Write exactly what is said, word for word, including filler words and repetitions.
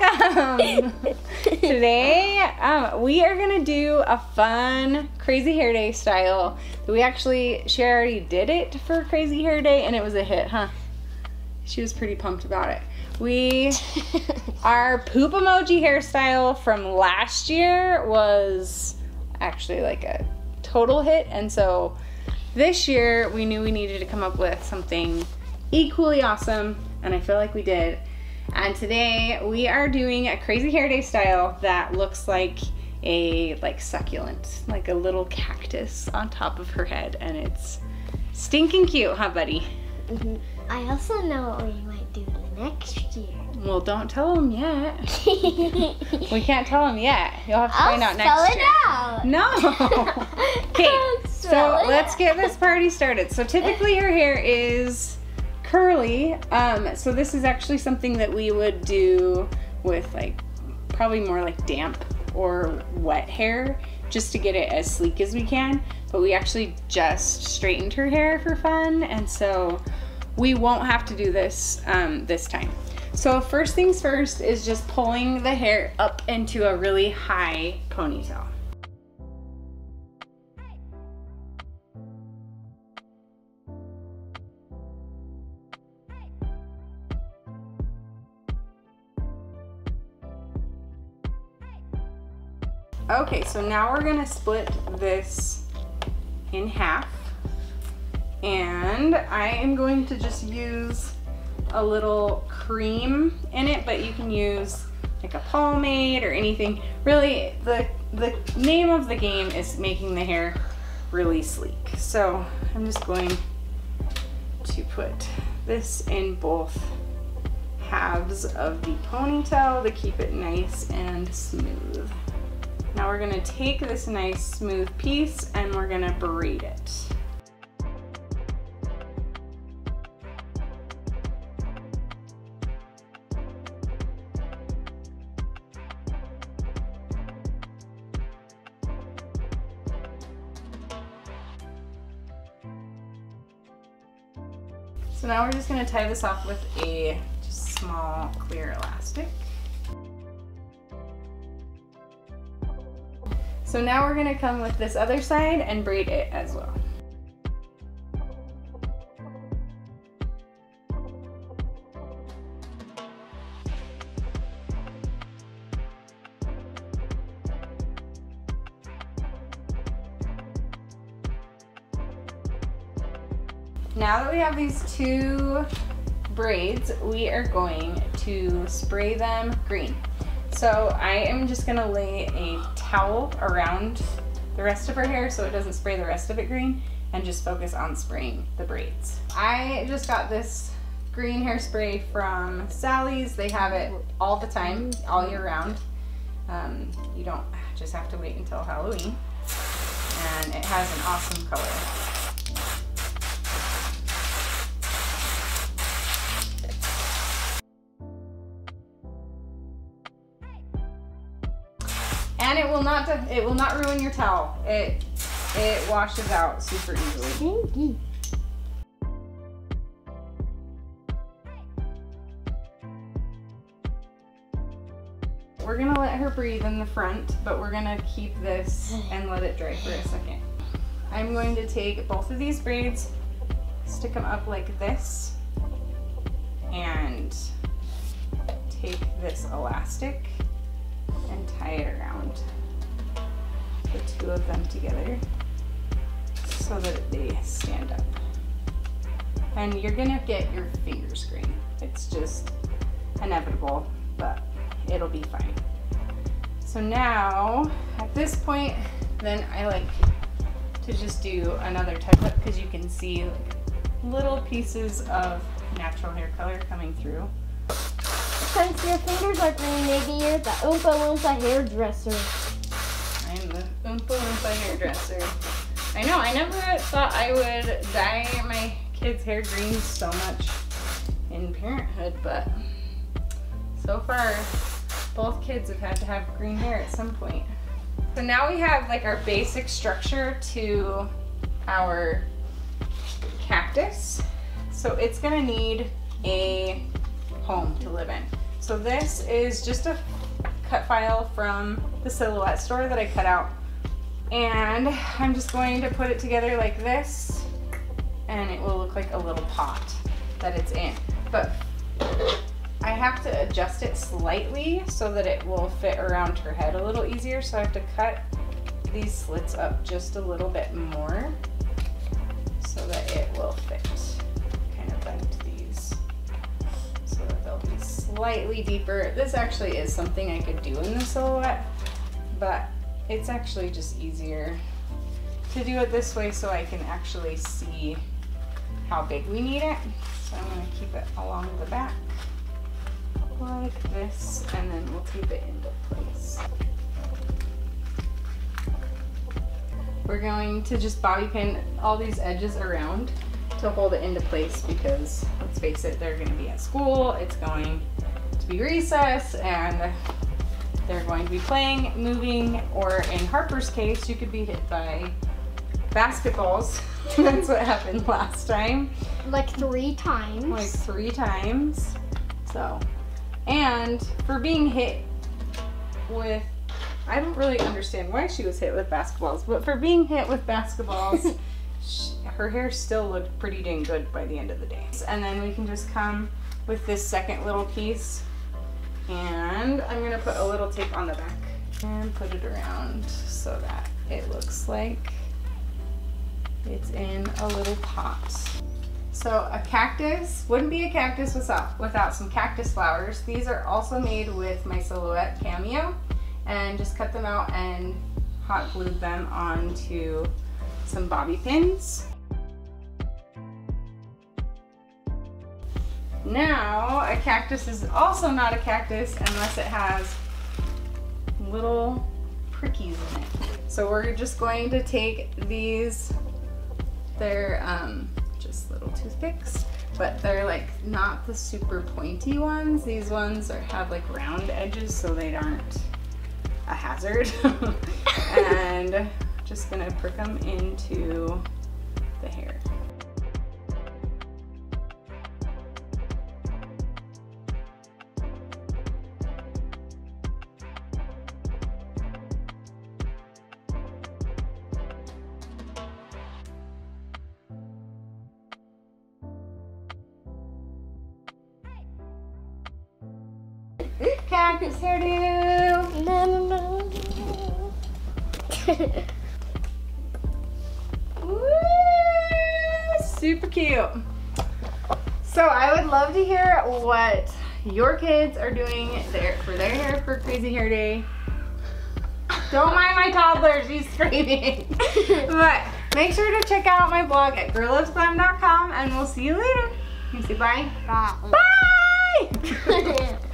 welcome. Today um, we are gonna do a fun crazy hair day style. We actually, she already did it for crazy hair day and it was a hit, huh? She was pretty pumped about it. We, our poop emoji hairstyle from last year was actually like a total hit, and so this year we knew we needed to come up with something equally awesome, and I feel like we did. And today we are doing a crazy hair day style that looks like a like succulent, like a little cactus on top of her head, and it's stinking cute, huh, buddy? Mm-hmm. I also know what we might do next year. Well, don't tell them yet. We can't tell them yet. You'll have to I'll find out next year. I'll spell it out. No. Okay, so let's out. Get this party started. So typically her hair is curly. Um, so this is actually something that we would do with like probably more like damp or wet hair, just to get it as sleek as we can. But we actually just straightened her hair for fun, and so we won't have to do this um, this time. So first things first is just pulling the hair up into a really high ponytail. Okay, so now we're gonna split this in half. And I am going to just use a little cream in it, but you can use like a pomade or anything. Really, the, the name of the game is making the hair really sleek. So I'm just going to put this in both halves of the ponytail to keep it nice and smooth. Now we're gonna take this nice smooth piece and we're gonna braid it. So now we're just going to tie this off with a just small clear elastic. So now we're going to come with this other side and braid it as well. Now that we have these two braids, we are going to spray them green. So I am just gonna lay a towel around the rest of her hair so it doesn't spray the rest of it green, and just focus on spraying the braids. I just got this green hairspray from Sally's. They have it all the time, all year round. Um, you don't just have to wait until Halloween. And it has an awesome color. And it will not it will not ruin your towel. It it washes out super easily. We're gonna let her breathe in the front, but we're gonna keep this and let it dry for a second. I'm going to take both of these braids, stick them up like this, and take this elastic and tie it around the two of them together so that they stand up. And you're gonna get your fingers green. It's just inevitable, but it'll be fine. So now, at this point, then I like to just do another touch-up because you can see like little pieces of natural hair color coming through. Since your fingers are green, maybe you're the Oompa Loompa hairdresser. I'm the Oompa Loompa hairdresser. I know, I never thought I would dye my kids' hair green so much in parenthood, but so far, both kids have had to have green hair at some point. So now we have like our basic structure to our cactus. So it's gonna need a home to live in. So this is just a cut file from the Silhouette store that I cut out. And I'm just going to put it together like this, and it will look like a little pot that it's in. But I have to adjust it slightly so that it will fit around her head a little easier, so I have to cut these slits up just a little bit more so that it will fit. Kind of bend these so that they'll be slightly deeper. This actually is something I could do in the Silhouette, but it's actually just easier to do it this way so I can actually see how big we need it. So I'm going to keep it along the back like this, and then we'll keep it into place. We're going to just bobby pin all these edges around to hold it into place because, let's face it, they're going to be at school, it's going to be recess, and they're going to be playing, moving, or in Harper's case, you could be hit by basketballs. That's what happened last time. Like three times. Like three times. So, and for being hit with, I don't really understand why she was hit with basketballs, but for being hit with basketballs, she, her hair still looked pretty dang good by the end of the day. And then we can just come with this second little piece. And I'm gonna put a little tape on the back and put it around so that it looks like it's in a little pot. So a cactus wouldn't be a cactus without, without some cactus flowers. These are also made with my Silhouette Cameo, and just cut them out and hot glued them onto some bobby pins. Now, a cactus is also not a cactus unless it has little prickies in it. So we're just going to take these, they're um, just little toothpicks, but they're like not the super pointy ones. These ones are, have like round edges, so they aren't a hazard. And just gonna prick them into the hair. Cactus hairdo! No, no, no. Woo! Super cute. So I would love to hear what your kids are doing there for their hair for Crazy Hair Day. Don't mind my toddler, she's screaming. But make sure to check out my blog at girl loves glam dot com, and we'll see you later. You say bye. Bye. Bye.